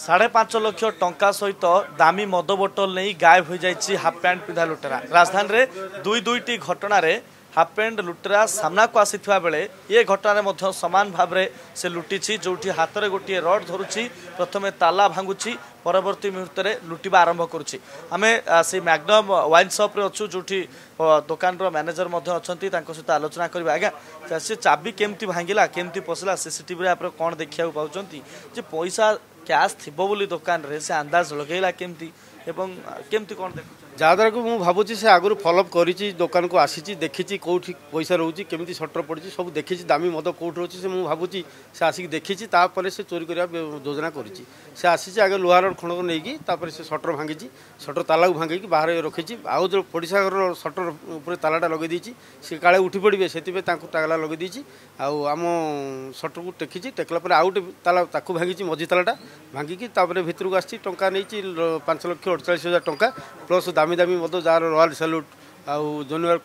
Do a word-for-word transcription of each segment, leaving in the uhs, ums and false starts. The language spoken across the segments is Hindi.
साढ़े पांच लक्ष टंका सहित दामी मद बोतल नहीं गायब हो जाए हाफ पैंट पिंधा लुटेरा। राजधानी में दुई दुईटी घटना रे हाफ पैंट लुटेरा सामना को आसीथिबा बेले ये घटना सामान भाव में से लुटी जो हाथ में गोटे रड धरुची प्रथम ताला भांगुची परवर्ती मुहूर्त में लुटा आरंभ करुच्ची। आम से मैग्नम वाइन सप्रे अच्छु जो दुकान मैनेजर अच्छा सहित आलोचना करवा आज्ञा सी चाबी केमती भांगिला केमती पशिला सीसीटीवी आप कौन देखा पाँच पैसा कैश थी बोली दुकान रे से अंदाज लगेगा केमती एवं केमती कौन देख जहाद्वारा को मुझे भावुँ से आगुरी फलोअप करी दुकान को आसी देखी कौट पैसा रोचे केमी सटर पड़ी सब देखी दामी मद कौट रोचे से मुझे भावुँ से आसिक देखी से चोरी करने योजना कर आसी आगे लुहा रोड खण को लेकिन तापर से सटर भांगी सटर ताला को भांगी बाहर रखी आउ जो पड़ीसा घर सटर उपर तालाटा लगे सी काले उठी पड़े से ताला लगे आम सटर को टेकी टेकला आउ गए ताला भांगी मझी तालाटा भांगिकी भितर को आसी टा नहीं पांच लक्ष अड़चाश हजार टंका प्लस दामी दामी मद जार रॉयल सैल्यूट आउ जोनियर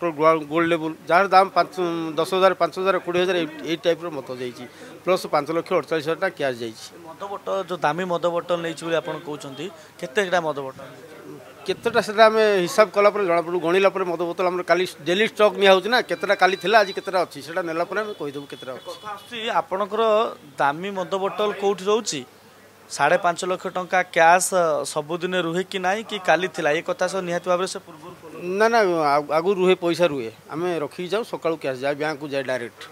गोल्ड लेवल जार दाम पाँच दस हजार पाँच हजार कोड़े हजार यही टाइप मत जाइए प्लस पांच लक्ष अड़चाश हजार क्या जाइए मद बोतल जो दामी मद बोतल नहीं आप कहते केतेटा मद बोतल केतेटा से हिसाब कला जनापड़ गणिला मद बोतल आम काली डेली स्टॉक निहूँ ना केतेटा काली थिला आज केतेटा अच्छी से नालापर आम कहीदेव केतेटा आपणकर दामी मद बोतल कौटी रोचे साढ़े पांच लक्ष टंका कैश सबुदिन रुहे कि ना कि काली थिला ये कथा सब निहाती भाव से पूर्व ना ना आगु रुहे पैसा रुहे आम रखी जाऊ सकाल कैश जाए बैंक को जाए डायरेक्ट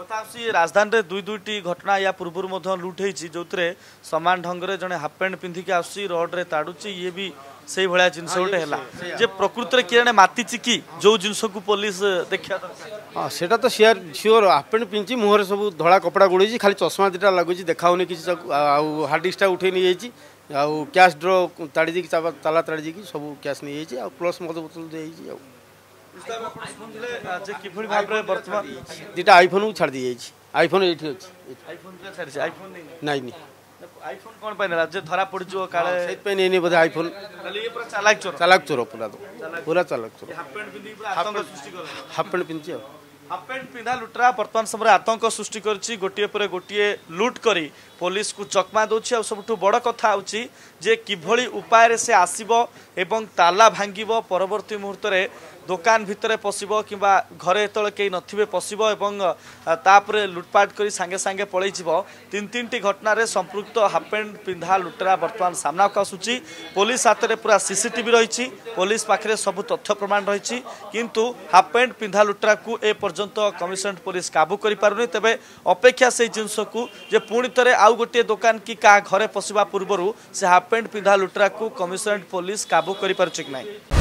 कथा सी। राजधानी में दुई दुईटी घटना या पूर्व लुट होई जो सामान ढंग से जड़े हाफ पैंट पिंधिक आसी रड रे ताड़ुची ये भी से भाया जिनस गोटे है प्रकृति में किए जड़े माति कि जो जिनस को पुलिस देखा हाँ सेटा तो सियार सियोर हाफ पैंट पिंधि मुहर सब धड़ा कपड़ा गोड़े खाली चश्मा दीटा लगुच देखाऊनि कि हार्ड डिस्कटा उठे नहीं जाइए आउ कैश ड्र ताड़ी ताला ताड़ी सब कैश नहीं जाइए प्लस मद बोतल दे दिटा आईफोन को छाड़ दी जाइए आईफोन ये नहीं नहीं आईफोन कौन पे ना धरा पड़ जो काले पे नहीं नहीं बता आईफोन ये पूरा चालाक चोर चालाक चोर पूरा तो पूरा चालाक चोर हाफ पैंट पिंधि हाफ पैंट पिंधा लुटेरा वर्तमान समय आतंक सृष्टि कर गोटे पर गोटे लुट कर पुलिस को चकमा दौर सबुठू बड़ कथा जे किभली उपाय से आसब एवं ताला भांग परवर्ती मुहूर्त में दुकान भितर पशिब कि घरे जो कई नथिबे पशिब एवं तापर लुटपाट कर सांगे सांगे पलैब तीन तीन टी घटन संपृक्त हाफ पैंट पिंधा लुटेरा बर्तमान सामना को आसूची। पुलिस हाथ में पूरा सीसीटीवी रही पुलिस पाखे सब तथ्य प्रमाण रही किंतु हाफ पैंट पिंधा लुटेरा को ए पर्यंत कमिशनरेट पुलिस काबू कर पारनी तेबे अपेक्षा से जिनस को पुणी थे आउ गोटे दुकान कि क्या घरे पशिबा पूर्व से हाफ पैंट पिंधा लुटेरा को कमिशनरेट पुलिस काबू कर पार्छ कि नहीं।